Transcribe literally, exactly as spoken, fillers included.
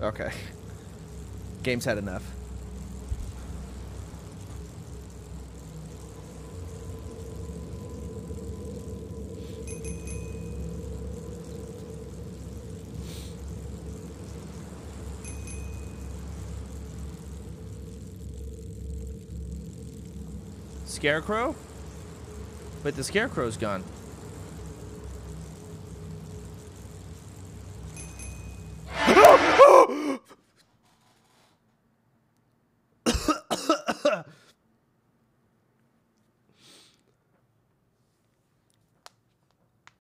Okay. Game's had enough. Scarecrow? But the Scarecrow's gone.